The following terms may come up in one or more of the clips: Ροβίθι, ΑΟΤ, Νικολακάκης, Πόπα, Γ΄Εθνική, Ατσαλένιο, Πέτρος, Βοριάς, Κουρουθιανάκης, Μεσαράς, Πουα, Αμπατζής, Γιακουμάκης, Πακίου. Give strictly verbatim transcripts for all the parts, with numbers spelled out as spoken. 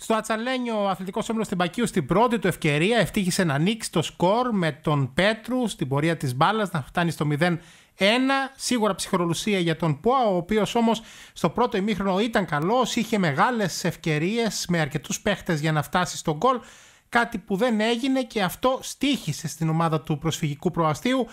Στο Ατσαλένιο, ο αθλητικός όμιλος στην Πακίου στην πρώτη του ευκαιρία ευτύχησε να ανοίξει το σκορ με τον Πέτρου στην πορεία της μπάλας να φτάνει στο μηδέν ένα. Σίγουρα ψυχρολουσία για τον Πουα, ο οποίος όμως στο πρώτο ημίχρονο ήταν καλός, είχε μεγάλες ευκαιρίες με αρκετούς παίχτες για να φτάσει στον γκολ. Κάτι που δεν έγινε και αυτό στοίχησε στην ομάδα του προσφυγικού προαστίου.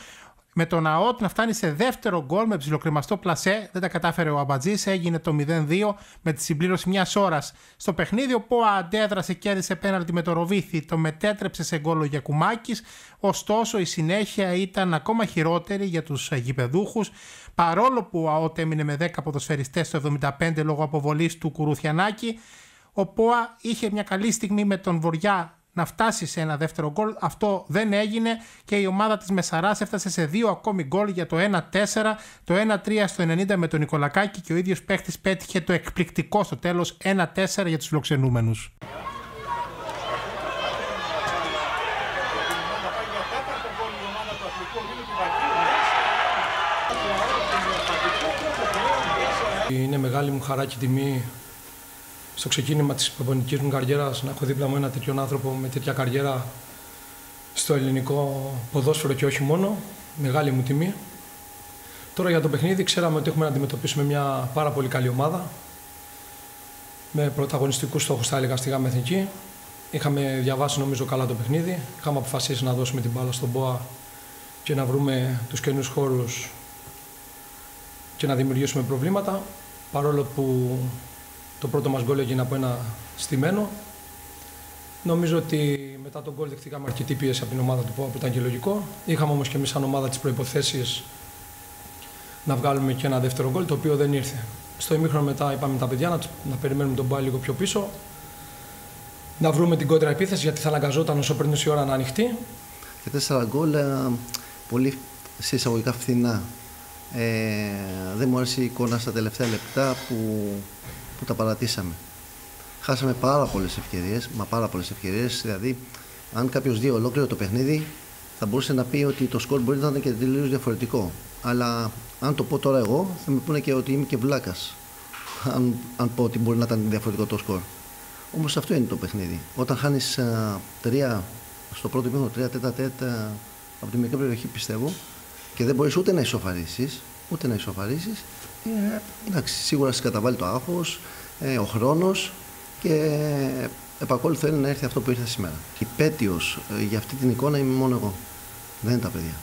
Με τον ΑΟΤ να φτάνει σε δεύτερο γκολ με ψιλοκρεμαστό πλασέ. Δεν τα κατάφερε ο Αμπατζής, έγινε το μηδέν δύο με τη συμπλήρωση μιας ώρας. Στο παιχνίδι ο Πόα αντέδρασε, κέρδισε πέναλτι με το Ροβίθι, το μετέτρεψε σε γκολ ο Γιακουμάκης. Ωστόσο η συνέχεια ήταν ακόμα χειρότερη για τους γηπεδούχους. Παρόλο που ο ΑΟΤ έμεινε με δέκα ποδοσφαιριστές στο εβδομήντα πέντε λόγω αποβολής του Κουρουθιανάκη, ο Πόα είχε μια καλή στιγμή με τον Βοριά να φτάσει σε ένα δεύτερο γκολ. Αυτό δεν έγινε και η ομάδα της Μεσαράς έφτασε σε δύο ακόμη γκολ για το ένα τέσσερα, το ένα τρία στο ενενήντα με τον Νικολακάκη και ο ίδιος παίχτης πέτυχε το εκπληκτικό στο τέλος ένα τέσσερα για τους φιλοξενούμενους. Είναι μεγάλη μου χαρά και τιμή στο ξεκίνημα της προπονητικής μου καριέρας να έχω δίπλα μου ένα τέτοιον άνθρωπο με τέτοια καριέρα στο ελληνικό ποδόσφαιρο και όχι μόνο. Μεγάλη μου τιμή. Τώρα για το παιχνίδι ξέραμε ότι έχουμε να αντιμετωπίσουμε μια πάρα πολύ καλή ομάδα με πρωταγωνιστικούς στόχους, θα έλεγα, στη ΓΑΜΑ Εθνική. Είχαμε διαβάσει νομίζω καλά το παιχνίδι. Είχαμε αποφασίσει να δώσουμε την μπάλα στον Πόα και να βρούμε τους καινούς χώρους και να δημιουργήσουμε προβλήματα, παρόλο που το πρώτο μας γκολ έγινε από ένα στημένο. Νομίζω ότι μετά τον γκολ δεχτήκαμε αρκετή πίεση από την ομάδα του Πόπα, που ήταν και λογικό. Είχαμε όμως και εμείς σαν ομάδα τις προϋποθέσεις να βγάλουμε και ένα δεύτερο γκολ, το οποίο δεν ήρθε. Στο ημίχρονο μετά είπαμε τα παιδιά να, να περιμένουμε τον Πόπα λίγο πιο πίσω, να βρούμε την κόντρα επίθεση, γιατί θα αναγκαζόταν όσο περνούσε η ώρα να ανοιχτεί. Και τέσσερα γκολ πολύ σε εισαγωγικά φθηνά. Ε, δεν μου άρεσε η εικόνα στα τελευταία λεπτά που. που τα παρατήσαμε. Χάσαμε πάρα πολλές ευκαιρίες, μα πάρα πολλές ευκαιρίες, δηλαδή αν κάποιος δει ολόκληρο το παιχνίδι θα μπορούσε να πει ότι το σκορ μπορεί να ήταν και τελείως διαφορετικό. Αλλά αν το πω τώρα εγώ θα με πούνε και ότι είμαι και βλάκας, αν, αν πω ότι μπορεί να ήταν διαφορετικό το σκορ. Όμως αυτό είναι το παιχνίδι. Όταν χάνεις α, τρία, στο πρώτο μήνο, τρία τέτα τέτα από τη μικρή περιοχή πιστεύω και δεν μπορείς ούτε να ισοφαρίσεις, ούτε να ισοφαρίσεις, ε, εντάξει, σίγουρα σε καταβάλει το άγχος, ε, ο χρόνος και επακόλουθο είναι να έρθει αυτό που ήρθε σήμερα. Υπαίτιος ε, για αυτή την εικόνα είμαι μόνο εγώ, δεν είναι τα παιδιά.